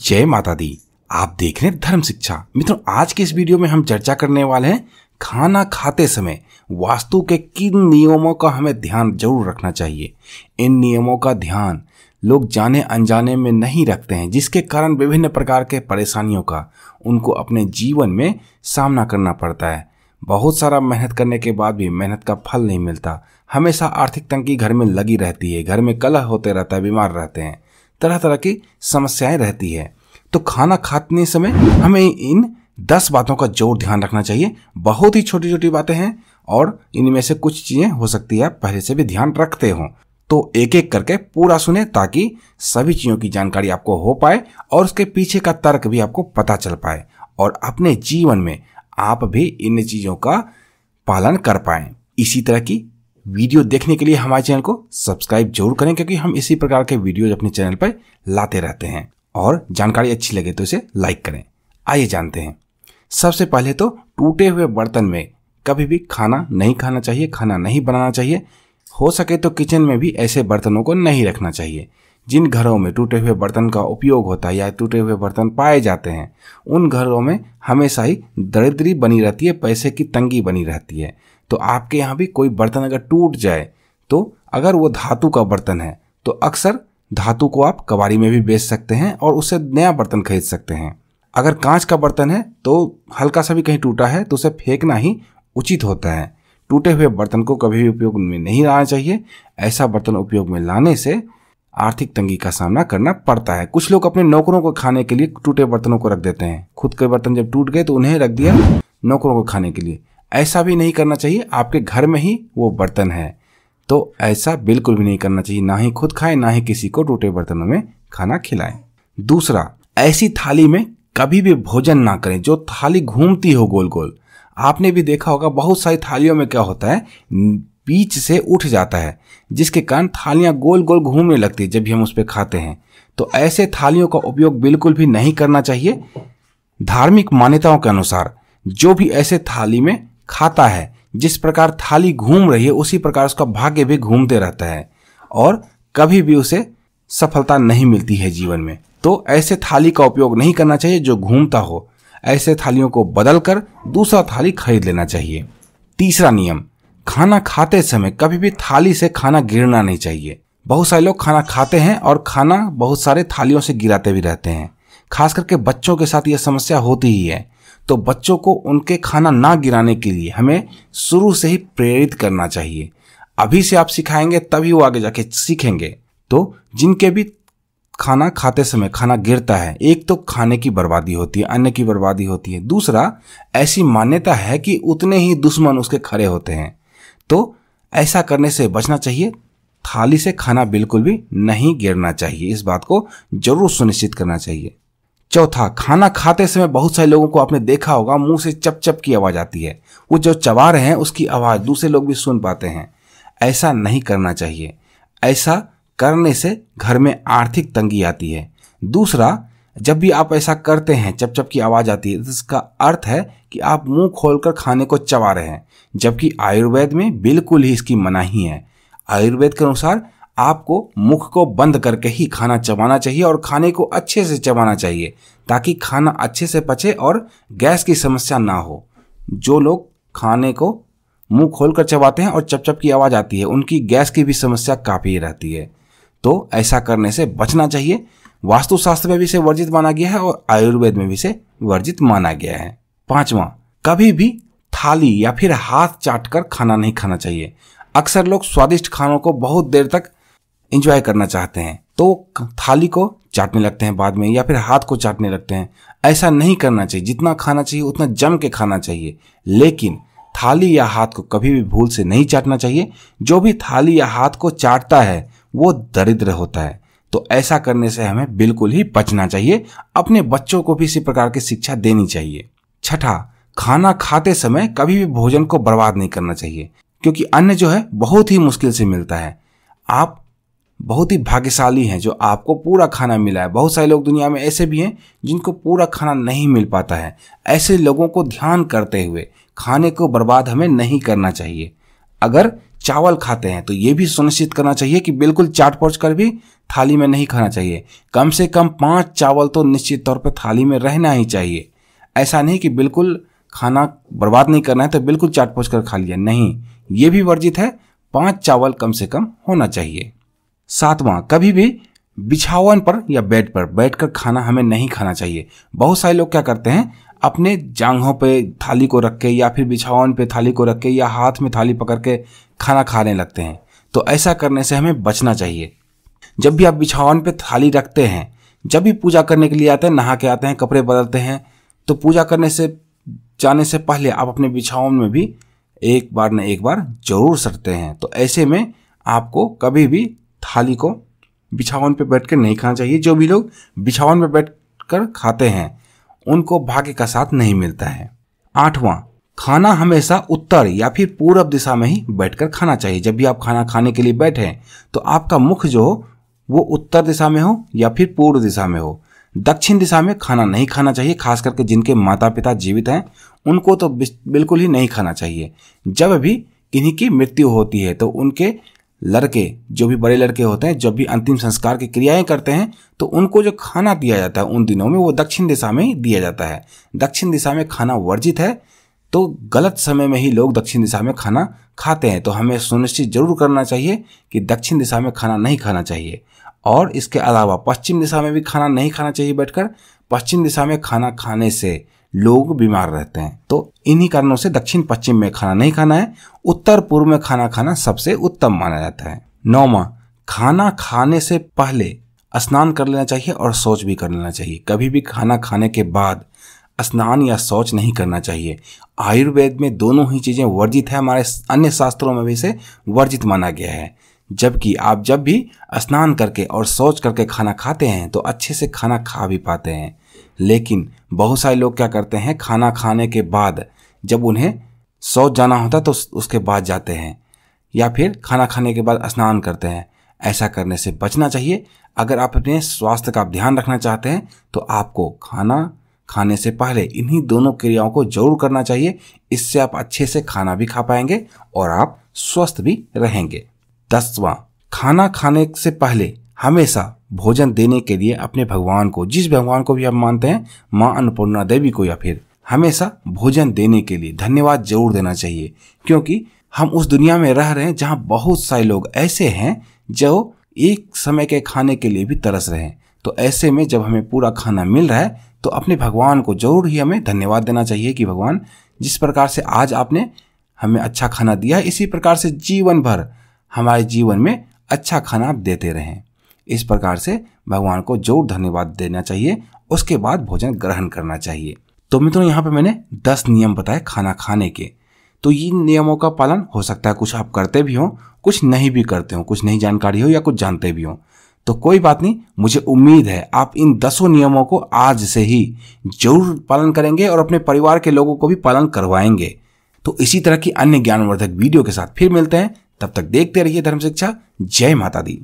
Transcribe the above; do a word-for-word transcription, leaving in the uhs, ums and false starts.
जय माता दी। आप देख रहे हैं धर्म शिक्षा। मित्रों, आज के इस वीडियो में हम चर्चा करने वाले हैं खाना खाते समय वास्तु के किन नियमों का हमें ध्यान जरूर रखना चाहिए। इन नियमों का ध्यान लोग जाने अनजाने में नहीं रखते हैं, जिसके कारण विभिन्न प्रकार के परेशानियों का उनको अपने जीवन में सामना करना पड़ता है। बहुत सारा मेहनत करने के बाद भी मेहनत का फल नहीं मिलता। हमेशा आर्थिक तंगी घर में लगी रहती है, घर में कलह होते रहता है, बीमार रहते हैं, तरह तरह की समस्याएं रहती है। तो खाना खाते समय हमें इन दस बातों का जोर ध्यान रखना चाहिए। बहुत ही छोटी छोटी बातें हैं और इनमें से कुछ चीजें हो सकती है आप पहले से भी ध्यान रखते हो। तो एक एक करके पूरा सुने ताकि सभी चीजों की जानकारी आपको हो पाए और उसके पीछे का तर्क भी आपको पता चल पाए और अपने जीवन में आप भी इन चीजों का पालन कर पाए। इसी तरह की वीडियो देखने के लिए हमारे चैनल को सब्सक्राइब जरूर करें, क्योंकि हम इसी प्रकार के वीडियोज अपने चैनल पर लाते रहते हैं। और जानकारी अच्छी लगे तो इसे लाइक करें। आइए जानते हैं। सबसे पहले तो टूटे हुए बर्तन में कभी भी खाना नहीं खाना चाहिए, खाना नहीं बनाना चाहिए। हो सके तो किचन में भी ऐसे बर्तनों को नहीं रखना चाहिए। जिन घरों में टूटे हुए बर्तन का उपयोग होता है या टूटे हुए बर्तन पाए जाते हैं, उन घरों में हमेशा ही दरिद्री बनी रहती है, पैसे की तंगी बनी रहती है। तो आपके यहाँ भी कोई बर्तन अगर टूट जाए तो अगर वो धातु का बर्तन है तो अक्सर धातु को आप कबाड़ी में भी बेच सकते हैं और उससे नया बर्तन खरीद सकते हैं। अगर कांच का बर्तन है तो हल्का सा भी कहीं टूटा है तो उसे फेंकना ही उचित होता है। टूटे हुए बर्तन को कभी भी उपयोग में नहीं लाना चाहिए। ऐसा बर्तन उपयोग में लाने से आर्थिक तंगी का सामना करना पड़ता है। कुछ लोग अपने नौकरों को खाने के लिए टूटे बर्तनों को रख देते हैं। खुद के बर्तन जब टूट गए तो उन्हें रख दिया नौकरों को खाने के लिए। ऐसा भी नहीं करना चाहिए। आपके घर में ही वो बर्तन है तो ऐसा बिल्कुल भी नहीं करना चाहिए। ना ही खुद खाएं, ना ही किसी को टूटे बर्तनों में खाना खिलाएं। दूसरा, ऐसी थाली में कभी भी भोजन ना करें जो थाली घूमती हो गोल गोल। आपने भी देखा होगा बहुत सारी थालियों में क्या होता है, बीच से उठ जाता है, जिसके कारण थालियां गोल गोल घूमने लगती है जब भी हम उस पर खाते हैं। तो ऐसे थालियों का उपयोग बिल्कुल भी नहीं करना चाहिए। धार्मिक मान्यताओं के अनुसार जो भी ऐसे थाली में खाता है, जिस प्रकार थाली घूम रही है उसी प्रकार उसका भाग्य भी घूमते रहता है और कभी भी उसे सफलता नहीं मिलती है जीवन में। तो ऐसे थाली का उपयोग नहीं करना चाहिए जो घूमता हो। ऐसे थालियों को बदलकर दूसरा थाली खरीद लेना चाहिए। तीसरा नियम, खाना खाते समय कभी भी थाली से खाना गिरना नहीं चाहिए। बहुत सारे लोग खाना खाते हैं और खाना बहुत सारे थालियों से गिराते भी रहते हैं। खास करके बच्चों के साथ यह समस्या होती ही है। तो बच्चों को उनके खाना ना गिराने के लिए हमें शुरू से ही प्रेरित करना चाहिए। अभी से आप सिखाएंगे तभी वो आगे जाके सीखेंगे। तो जिनके भी खाना खाते समय खाना गिरता है, एक तो खाने की बर्बादी होती है, अन्न की बर्बादी होती है। दूसरा, ऐसी मान्यता है कि उतने ही दुश्मन उसके खड़े होते हैं। तो ऐसा करने से बचना चाहिए। थाली से खाना बिल्कुल भी नहीं गिरना चाहिए, इस बात को जरूर सुनिश्चित करना चाहिए। चौथा, खाना खाते समय बहुत सारे लोगों को आपने देखा होगा मुंह से चप चप की आवाज आती है। वो जो चबा रहे हैं उसकी आवाज दूसरे लोग भी सुन पाते हैं। ऐसा नहीं करना चाहिए। ऐसा करने से घर में आर्थिक तंगी आती है। दूसरा, जब भी आप ऐसा करते हैं चप चप की आवाज आती है, इसका अर्थ है कि आप मुंह खोलकर खाने को चबा रहे हैं, जबकि आयुर्वेद में बिल्कुल ही इसकी मनाही है। आयुर्वेद के अनुसार आपको मुख को बंद करके ही खाना चबाना चाहिए और खाने को अच्छे से चबाना चाहिए ताकि खाना अच्छे से पचे और गैस की समस्या ना हो। जो लोग खाने को मुंह खोलकर चबाते हैं और चपचप की आवाज़ आती है, उनकी गैस की भी समस्या काफ़ी रहती है। तो ऐसा करने से बचना चाहिए। वास्तुशास्त्र में भी इसे वर्जित माना गया है और आयुर्वेद में भी इसे वर्जित माना गया है। पाँचवां, कभी भी थाली या फिर हाथ चाट कर खाना नहीं खाना चाहिए। अक्सर लोग स्वादिष्ट खानों को बहुत देर तक एंजॉय करना चाहते हैं तो थाली को चाटने लगते हैं बाद में या फिर हाथ को चाटने लगते हैं। ऐसा नहीं करना चाहिए। जितना खाना चाहिए उतना जम के खाना चाहिए, लेकिन थाली या हाथ को कभी भी भूल से नहीं चाटना चाहिए। जो भी थाली या हाथ को चाटता है वो दरिद्र होता है। तो ऐसा करने से हमें बिल्कुल ही बचना चाहिए। अपने बच्चों को भी इसी प्रकार की शिक्षा देनी चाहिए। छठा, खाना खाते समय कभी भी भोजन को बर्बाद नहीं करना चाहिए, क्योंकि अन्न जो है बहुत ही मुश्किल से मिलता है। आप बहुत ही भाग्यशाली हैं जो आपको पूरा खाना मिला है। बहुत सारे लोग दुनिया में ऐसे भी हैं जिनको पूरा खाना नहीं मिल पाता है। ऐसे लोगों को ध्यान करते हुए खाने को बर्बाद हमें नहीं करना चाहिए। अगर चावल खाते हैं, तो ये भी सुनिश्चित करना चाहिए कि बिल्कुल चाट परोस कर भी थाली में नहीं खाना चाहिए। कम से कम पांच चावल तो निश्चित तौर पर थाली में रहना ही चाहिए। ऐसा नहीं कि बिल्कुल खाना बर्बाद नहीं करना है तो बिल्कुल चाट परोस कर खा लिया, नहीं, ये भी वर्जित है। पांच चावल कम से कम होना चाहिए। सातवां, कभी भी बिछावन पर या बेड पर बैठकर खाना हमें नहीं खाना चाहिए। बहुत सारे लोग क्या करते हैं, अपने जांघों पे थाली को रख के या फिर बिछावन पे थाली को रख के या हाथ में थाली पकड़ के खाना खाने लगते हैं, तो ऐसा करने से हमें बचना चाहिए। जब भी आप बिछावन पे थाली रखते हैं, जब भी पूजा करने के लिए आते हैं, नहा के आते हैं, कपड़े बदलते हैं, तो पूजा करने से जाने से पहले आप अपने बिछावन में भी एक बार न एक बार जरूर सकते हैं। तो ऐसे में आपको कभी भी थाली को बिछावन पे बैठ कर नहीं खाना चाहिए। जो भी लोग बिछावन पे बैठ कर खाते हैं उनको भाग्य का साथ नहीं मिलता है। आठवां, खाना हमेशा उत्तर या फिर पूरब दिशा में ही बैठकर खाना चाहिए। जब भी आप खाना खाने के लिए बैठे तो आपका मुख जो हो वो उत्तर दिशा में हो या फिर पूर्व दिशा में हो। दक्षिण दिशा में खाना नहीं खाना चाहिए, खास करके जिनके माता पिता जीवित हैं उनको तो बिल्कुल ही नहीं खाना चाहिए। जब भी किन्हीं की मृत्यु होती है तो उनके लड़के, जो भी बड़े लड़के होते हैं, जब भी अंतिम संस्कार की क्रियाएं करते हैं तो उनको जो खाना दिया जाता है उन दिनों में वो दक्षिण दिशा में ही दिया जाता है। दक्षिण दिशा में खाना वर्जित है, तो गलत समय में ही लोग दक्षिण दिशा में खाना खाते हैं, तो हमें सुनिश्चित जरूर करना चाहिए कि दक्षिण दिशा में खाना नहीं खाना चाहिए। और इसके अलावा पश्चिम दिशा में भी खाना नहीं खाना चाहिए बैठकर। पश्चिम दिशा में खाना खाने से लोग बीमार रहते हैं, तो इन्हीं कारणों से दक्षिण पश्चिम में खाना नहीं खाना है। उत्तर पूर्व में खाना खाना सबसे उत्तम माना जाता है। नौवां, खाना खाने से पहले स्नान कर लेना चाहिए और शौच भी कर लेना चाहिए। कभी भी खाना खाने के बाद स्नान या शौच नहीं करना चाहिए। आयुर्वेद में दोनों ही चीजें वर्जित है, हमारे अन्य शास्त्रों में भी इसे वर्जित माना गया है। जबकि आप जब भी स्नान करके और शौच करके खाना खाते हैं तो अच्छे से खाना खा भी पाते हैं। लेकिन बहुत सारे लोग क्या करते हैं, खाना खाने के बाद जब उन्हें शौच जाना होता है तो उसके बाद जाते हैं, या फिर खाना खाने के बाद स्नान करते हैं। ऐसा करने से बचना चाहिए। अगर आप अपने स्वास्थ्य का ध्यान रखना चाहते हैं तो आपको खाना खाने से पहले इन्हीं दोनों क्रियाओं को जरूर करना चाहिए। इससे आप अच्छे से खाना भी खा पाएंगे और आप स्वस्थ भी रहेंगे। दसवां, खाना खाने से पहले हमेशा भोजन देने के लिए अपने भगवान को, जिस भगवान को भी आप मानते हैं, माँ अन्नपूर्णा देवी को, या फिर हमेशा भोजन देने के लिए धन्यवाद जरूर देना चाहिए। क्योंकि हम उस दुनिया में रह रहे हैं जहाँ बहुत सारे लोग ऐसे हैं जो एक समय के खाने के लिए भी तरस रहे हैं। तो ऐसे में जब हमें पूरा खाना मिल रहा है तो अपने भगवान को जरूर ही हमें धन्यवाद देना चाहिए कि भगवान, जिस प्रकार से आज आपने हमें अच्छा खाना दिया है, इसी प्रकार से जीवन भर हमारे जीवन में अच्छा खाना आप देते रहें। इस प्रकार से भगवान को जोर धन्यवाद देना चाहिए, उसके बाद भोजन ग्रहण करना चाहिए। तो मित्रों, यहाँ पे मैंने दस नियम बताए खाना खाने के। तो इन नियमों का पालन हो सकता है कुछ आप करते भी हो, कुछ नहीं भी करते हो, कुछ नहीं जानकारी हो या कुछ जानते भी हो, तो कोई बात नहीं। मुझे उम्मीद है आप इन दसों नियमों को आज से ही जरूर पालन करेंगे और अपने परिवार के लोगों को भी पालन करवाएंगे। तो इसी तरह की अन्य ज्ञानवर्धक वीडियो के साथ फिर मिलते हैं। तब तक देखते रहिए धर्म शिक्षा। जय माता दी।